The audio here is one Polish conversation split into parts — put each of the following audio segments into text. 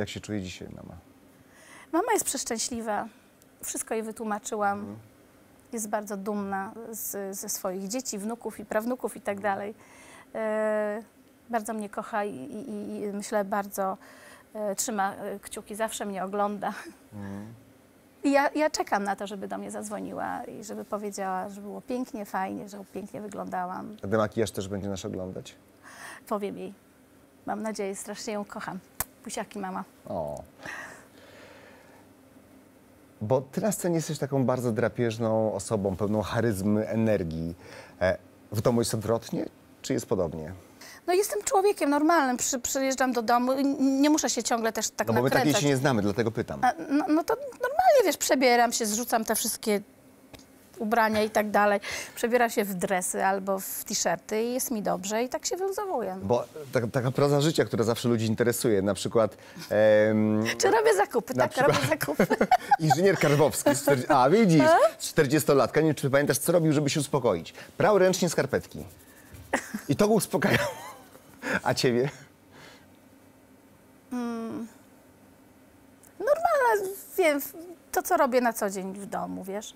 Jak się czuje dzisiaj mama? Mama jest przeszczęśliwa. Wszystko jej wytłumaczyłam. Jest bardzo dumna ze swoich dzieci, wnuków i prawnuków i tak dalej. Bardzo mnie kocha i myślę, bardzo trzyma kciuki, zawsze mnie ogląda. I ja czekam na to, żeby do mnie zadzwoniła i żeby powiedziała, że było pięknie, fajnie, że pięknie wyglądałam. A ten makijaż też będzie nas oglądać? Powiem jej. Mam nadzieję, strasznie ją kocham. Buziaki, mama. O. Bo ty na scenie jesteś taką bardzo drapieżną osobą, pełną charyzmy, energii. W domu jest odwrotnie, czy jest podobnie? No jestem człowiekiem normalnym, przyjeżdżam do domu, nie muszę się ciągle też tak nakręcać. No bo my tak się nie znamy, dlatego pytam. No to normalnie, wiesz, przebieram się, zrzucam te wszystkie ubrania i tak dalej. Przebieram się w dresy albo w t-shirty i jest mi dobrze i tak się wyluzowuję. Bo taka proza życia, która zawsze ludzi interesuje, na przykład... Czy robię zakupy? Tak, przykład... robię zakupy. Inżynier Karwowski, a widzisz, 40-latka, nie wiem, czy pamiętasz, co robił, żeby się uspokoić. Prał ręcznie skarpetki i to go uspokajało. A ciebie? Normalne, wiem, to co robię na co dzień w domu, wiesz.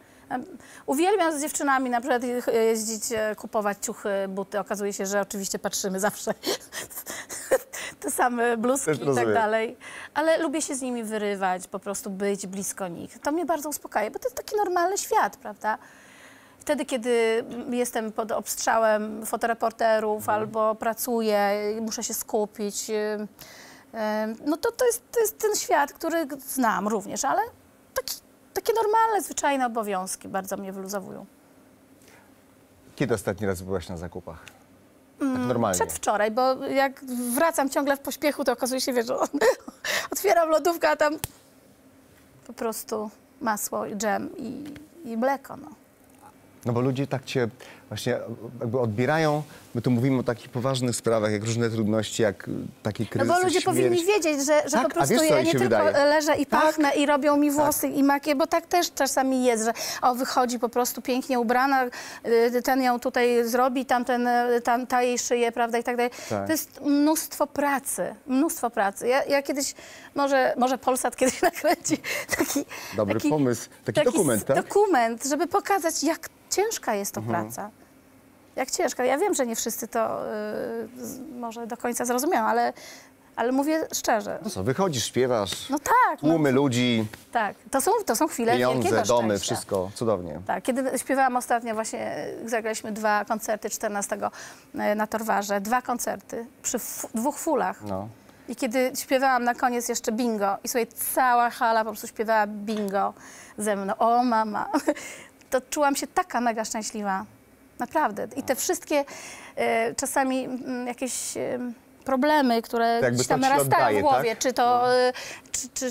Uwielbiam z dziewczynami na przykład jeździć, kupować ciuchy, buty. Okazuje się, że oczywiście patrzymy zawsze te same bluzki i tak dalej. Ale lubię się z nimi wyrywać, po prostu być blisko nich. To mnie bardzo uspokaja, bo to jest taki normalny świat, prawda? Wtedy, kiedy jestem pod obstrzałem fotoreporterów albo pracuję, muszę się skupić, no to jest ten świat, który znam również, ale takie normalne, zwyczajne obowiązki bardzo mnie wyluzowują. Kiedy ostatni raz byłaś na zakupach? Tak normalnie. Przedwczoraj, bo jak wracam ciągle w pośpiechu, to okazuje się, wiesz, że otwieram lodówkę, a tam po prostu masło i dżem i mleko, no. No bo ludzie tak cię właśnie jakby odbierają, my tu mówimy o takich poważnych sprawach, jak różne trudności, jak takie kryzysy, no bo ludzie powinni wiedzieć, że tak, po prostu ja nie tylko leżę i pachnę i robią mi włosy i makiję, bo tak też czasami jest, że o, wychodzi po prostu pięknie ubrana, ten ją tutaj zrobi, ta jej szyję, prawda, i tak dalej. To jest mnóstwo pracy, mnóstwo pracy. Ja kiedyś, może Polsat kiedyś nakręci taki... Dobry pomysł, taki dokument, tak? Dokument, żeby pokazać, jak ciężka jest to praca. Jak ciężka. Ja wiem, że nie wszyscy to może do końca zrozumieją, ale mówię szczerze. No co, wychodzisz, śpiewasz, no tak, tłumy ludzi. Tak, to są chwile wielkiego szczęścia. Pieniądze, domy, wszystko, cudownie. Tak, kiedy śpiewałam ostatnio właśnie, zagraliśmy 2 koncerty 14 na Torwarze, 2 koncerty przy 2 fulach. No. I kiedy śpiewałam na koniec jeszcze bingo i słuchaj, cała hala po prostu śpiewała bingo ze mną. O mama, to czułam się taka mega szczęśliwa. Naprawdę. I te wszystkie czasami jakieś problemy, które gdzieś tam narastają w głowie, tak?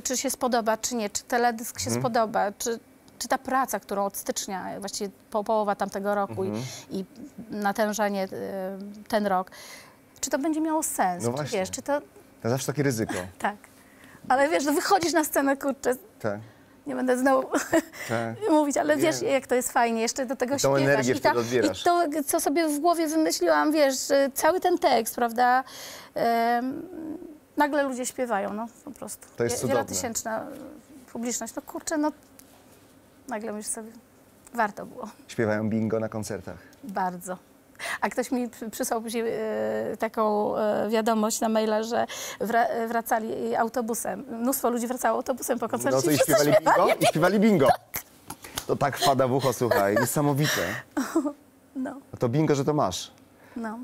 czy się spodoba, czy nie, czy teledysk się spodoba, czy ta praca, którą od stycznia, właściwie połowa tamtego roku i natężenie ten rok, czy to będzie miało sens, no czy wiesz, czy to... To zawsze takie ryzyko. Tak. Ale wiesz, wychodzisz na scenę, kurczę... Tak. Nie będę znowu mówić, ale wiesz, jak to jest fajnie, jeszcze do tego śpiewasz. Energię i to, co sobie w głowie wymyśliłam, wiesz, cały ten tekst, prawda, nagle ludzie śpiewają, no po prostu. To jest cudowne. Wielotysięczna publiczność, no kurczę, no nagle myślę sobie, warto było. Śpiewają bingo na koncertach. Bardzo. A ktoś mi przysłał później taką wiadomość na maila, że wracali autobusem. Mnóstwo ludzi wracało autobusem po koncercie. No to i śpiewali bingo. Tak. To tak wpada w ucho, słuchaj, niesamowite. No. To bingo, że to masz. No.